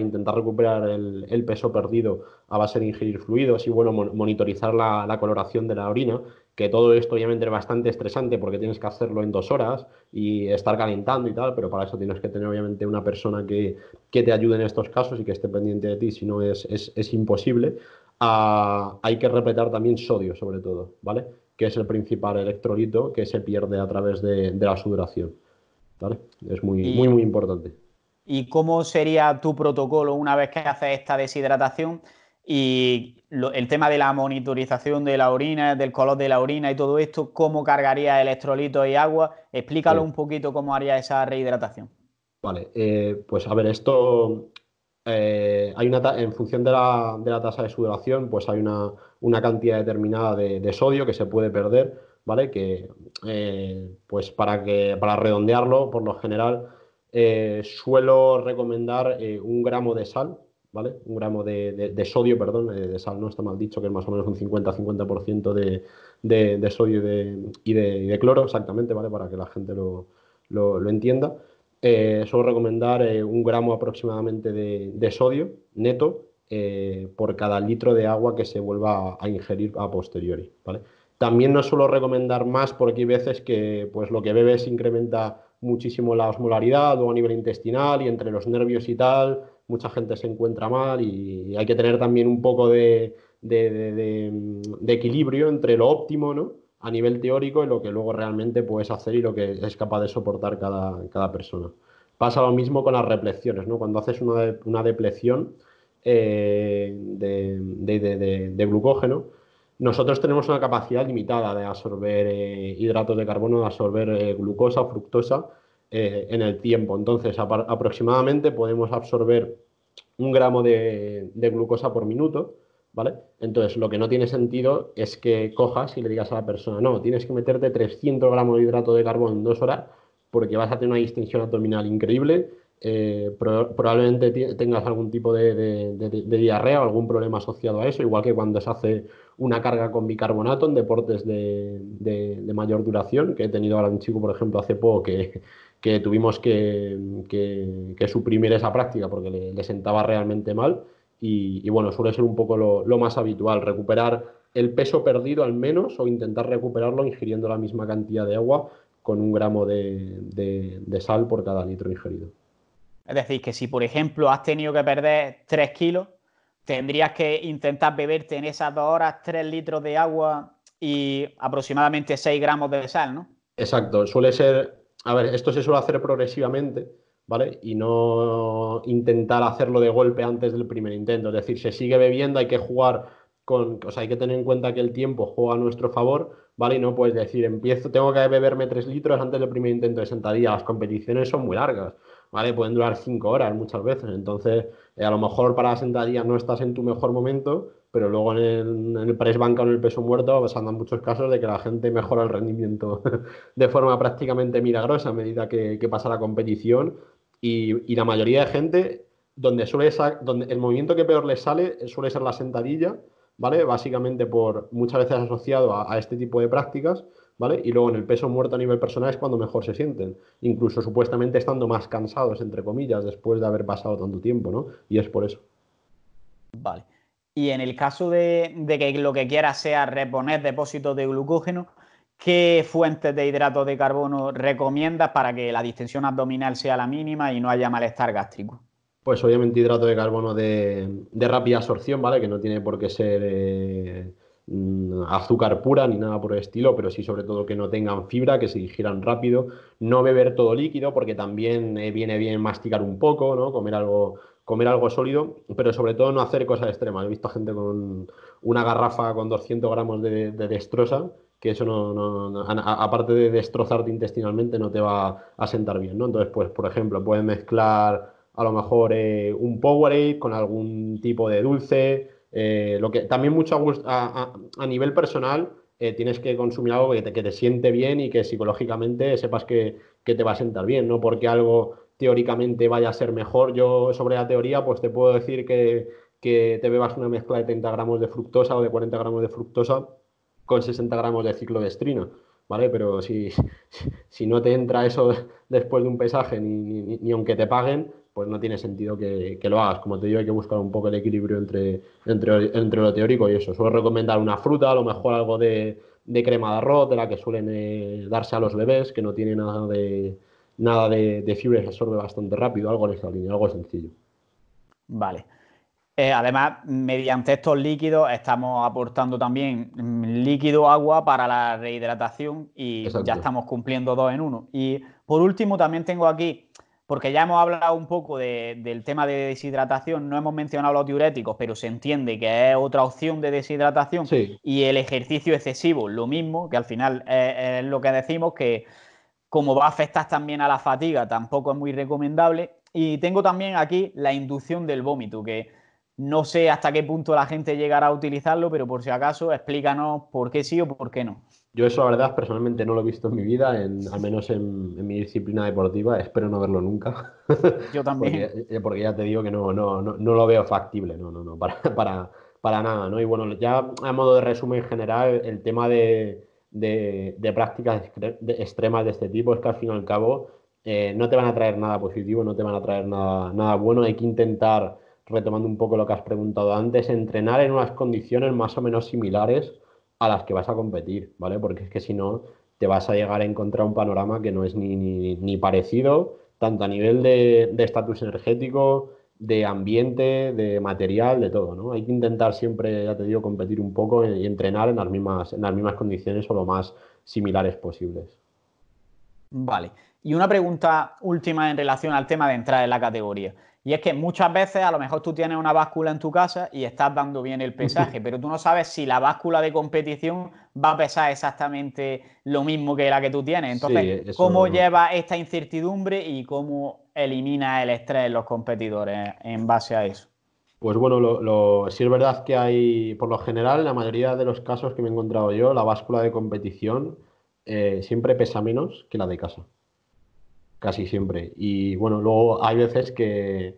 Intentar recuperar el peso perdido a base de ingerir fluidos y, bueno, monitorizar la coloración de la orina, que todo esto obviamente es bastante estresante porque tienes que hacerlo en 2 horas y estar calentando y tal, pero para eso tienes que tener obviamente una persona que te ayude en estos casos y que esté pendiente de ti, si no es imposible. Hay que repletar también sodio, sobre todo, ¿vale? Que es el principal electrolito que se pierde a través de la sudoración, ¿vale? Es muy importante. ¿Y cómo sería tu protocolo una vez que haces esta deshidratación? Y el tema de la monitorización de la orina, del color de la orina y todo esto, ¿cómo cargaría electrolitos y agua? Explícalo un poquito cómo haría esa rehidratación. Vale, pues a ver, esto hay en función de la tasa de sudoración, pues hay una cantidad determinada de sodio que se puede perder, ¿vale? Que pues para redondearlo, por lo general suelo recomendar 1 gramo de sal, ¿vale? 1 gramo de sodio, perdón, de sal, no está mal dicho, que es más o menos un 50-50% de sodio y de cloro, exactamente, ¿vale? Para que la gente lo entienda. Suelo recomendar 1 gramo aproximadamente de sodio neto por cada litro de agua que se vuelva a ingerir a posteriori, ¿vale? También no suelo recomendar más porque hay veces que pues lo que bebes incrementa muchísimo la osmolaridad, luego a nivel intestinal y entre los nervios y tal. Mucha gente se encuentra mal y hay que tener también un poco de equilibrio entre lo óptimo, ¿no? A nivel teórico y lo que luego realmente puedes hacer y lo que es capaz de soportar cada persona. Pasa lo mismo con las repleciones, ¿no? Cuando haces una depleción de glucógeno, nosotros tenemos una capacidad limitada de absorber hidratos de carbono, de absorber glucosa, fructosa, en el tiempo. Entonces aproximadamente podemos absorber 1 gramo de glucosa por minuto, ¿vale? Entonces lo que no tiene sentido es que cojas y le digas a la persona, no, tienes que meterte 300 gramos de hidrato de carbono en 2 horas porque vas a tener una distensión abdominal increíble, probablemente tengas algún tipo de diarrea o algún problema asociado a eso, igual que cuando se hace una carga con bicarbonato en deportes de mayor duración, que he tenido ahora un chico, por ejemplo, hace poco que tuvimos que suprimir esa práctica porque le sentaba realmente mal. Y bueno, suele ser un poco lo más habitual, recuperar el peso perdido al menos o intentar recuperarlo ingiriendo la misma cantidad de agua con 1 gramo de sal por cada litro ingerido. Es decir, que si por ejemplo has tenido que perder 3 kilos, tendrías que intentar beberte en esas 2 horas 3 litros de agua y aproximadamente 6 gramos de sal, ¿no? Exacto, suele ser... A ver, esto se suele hacer progresivamente, ¿vale? Y no intentar hacerlo de golpe antes del primer intento. Es decir, se sigue bebiendo, hay que jugar con... O sea, hay que tener en cuenta que el tiempo juega a nuestro favor, ¿vale? Y no puedes decir, tengo que beberme 3 litros antes del primer intento de sentadilla. Las competiciones son muy largas, ¿vale? Pueden durar 5 horas muchas veces. Entonces, a lo mejor para la sentadilla no estás en tu mejor momento, pero luego en el press banca o en el peso muerto pues andan muchos casos de que la gente mejora el rendimiento de forma prácticamente milagrosa a medida que pasa la competición. Y la mayoría de gente, donde el movimiento que peor les sale suele ser la sentadilla, ¿vale? Básicamente muchas veces asociado a este tipo de prácticas, ¿vale? Y luego en el peso muerto a nivel personal es cuando mejor se sienten, incluso supuestamente estando más cansados, entre comillas, después de haber pasado tanto tiempo, ¿no? Y es por eso. Vale. Y en el caso de que lo que quieras sea reponer depósitos de glucógeno, ¿qué fuentes de hidratos de carbono recomiendas para que la distensión abdominal sea la mínima y no haya malestar gástrico? Pues obviamente hidrato de carbono de rápida absorción, ¿vale? Que no tiene por qué ser azúcar pura ni nada por el estilo, pero sí sobre todo que no tengan fibra, que se digieran rápido. No beber todo líquido porque también viene bien masticar un poco, ¿no? Comer algo sólido, pero sobre todo no hacer cosas extremas. He visto gente con una garrafa con 200 gramos de destroza, que eso aparte de destrozarte intestinalmente, no te va a sentar bien, ¿no? Entonces, pues, por ejemplo, puedes mezclar a lo mejor un Powerade con algún tipo de dulce. Lo que también mucho a nivel personal tienes que consumir algo que te siente bien y que psicológicamente sepas que te va a sentar bien, ¿no? Porque algo teóricamente vaya a ser mejor. Yo sobre la teoría pues te puedo decir que te bebas una mezcla de 30 gramos de fructosa o de 40 gramos de fructosa con 60 gramos de ciclodestrina, ¿vale? Pero si no te entra eso después de un pesaje ni aunque te paguen, pues no tiene sentido que lo hagas. Como te digo, hay que buscar un poco el equilibrio entre lo teórico y eso. Suelo recomendar una fruta, a lo mejor algo de crema de arroz, de la que suelen darse a los bebés, que no tiene nada de fibra, se absorbe bastante rápido, algo en esa línea, algo sencillo. Vale. Además, mediante estos líquidos estamos aportando también líquido, agua para la rehidratación y exacto, ya estamos cumpliendo 2 en 1. Y por último también tengo aquí, porque ya hemos hablado un poco del tema de deshidratación, no hemos mencionado los diuréticos, pero se entiende que es otra opción de deshidratación, sí. Y el ejercicio excesivo, lo mismo, que al final es lo que decimos, que como va a afectar también a la fatiga, tampoco es muy recomendable. Y tengo también aquí la inducción del vómito, que no sé hasta qué punto la gente llegará a utilizarlo, pero por si acaso explícanos por qué sí o por qué no. Yo eso, la verdad, personalmente no lo he visto en mi vida, al menos en mi disciplina deportiva. Espero no verlo nunca. Yo también. Porque ya te digo que no lo veo factible, no, para nada, ¿no? Y bueno, ya a modo de resumen general, el tema de prácticas extremas de este tipo es que al fin y al cabo no te van a traer nada positivo, no te van a traer nada bueno. Hay que intentar, retomando un poco lo que has preguntado antes, entrenar en unas condiciones más o menos similares a las que vas a competir, ¿vale? Porque es que si no te vas a llegar a encontrar un panorama que no es ni parecido, tanto a nivel de estatus energético, de ambiente, de material, de todo, ¿no? Hay que intentar siempre, ya te digo, competir un poco y entrenar en las mismas condiciones o lo más similares posibles. Vale. Y una pregunta última en relación al tema de entrar en la categoría. Y es que muchas veces a lo mejor tú tienes una báscula en tu casa y estás dando bien el pesaje, pero tú no sabes si la báscula de competición va a pesar exactamente lo mismo que la que tú tienes. Entonces, sí, eso... ¿cómo lleva esta incertidumbre y cómo elimina el estrés en los competidores en base a eso? Pues bueno, sí es verdad que hay, por lo general, la mayoría de los casos que me he encontrado yo, la báscula de competición siempre pesa menos que la de casa. casi siempre. Y bueno, luego hay veces que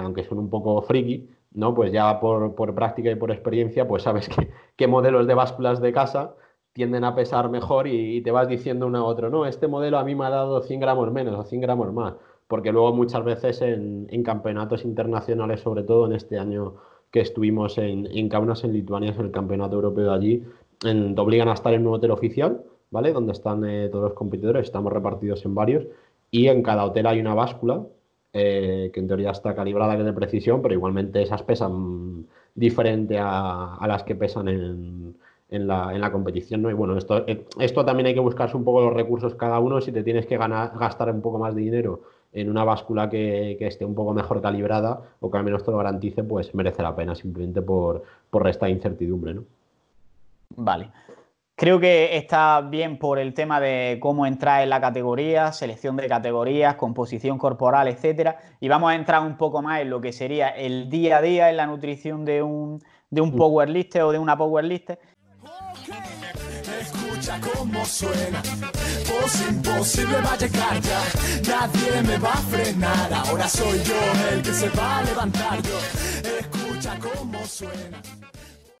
aunque son un poco friki, ¿no? Pues ya por práctica y por experiencia, pues sabes qué modelos de básculas de casa tienden a pesar mejor y te vas diciendo uno a otro, no, este modelo a mí me ha dado 100 gramos menos o 100 gramos más, porque luego muchas veces en campeonatos internacionales, sobre todo en este año que estuvimos en Kaunas, en Lituania, en el campeonato europeo de allí, te obligan a estar en un hotel oficial, ¿vale? Donde están todos los competidores, estamos repartidos en varios, y en cada hotel hay una báscula, que en teoría está calibrada de precisión, pero igualmente esas pesan diferente a las que pesan en la competición, ¿no? Y bueno, esto también hay que buscarse un poco los recursos cada uno. Si te tienes que gastar un poco más de dinero en una báscula que esté un poco mejor calibrada o que al menos te lo garantice, pues merece la pena simplemente por esta incertidumbre, ¿no? Vale. Creo que está bien por el tema de cómo entrar en la categoría, selección de categorías, composición corporal, etcétera. Y vamos a entrar un poco más en lo que sería el día a día en la nutrición de un powerlifter o de una powerlifter. Escucha cómo suena, voz imposible va a llegar ya, nadie me va a frenar, ahora soy yo el que se va a levantar yo, escucha cómo suena.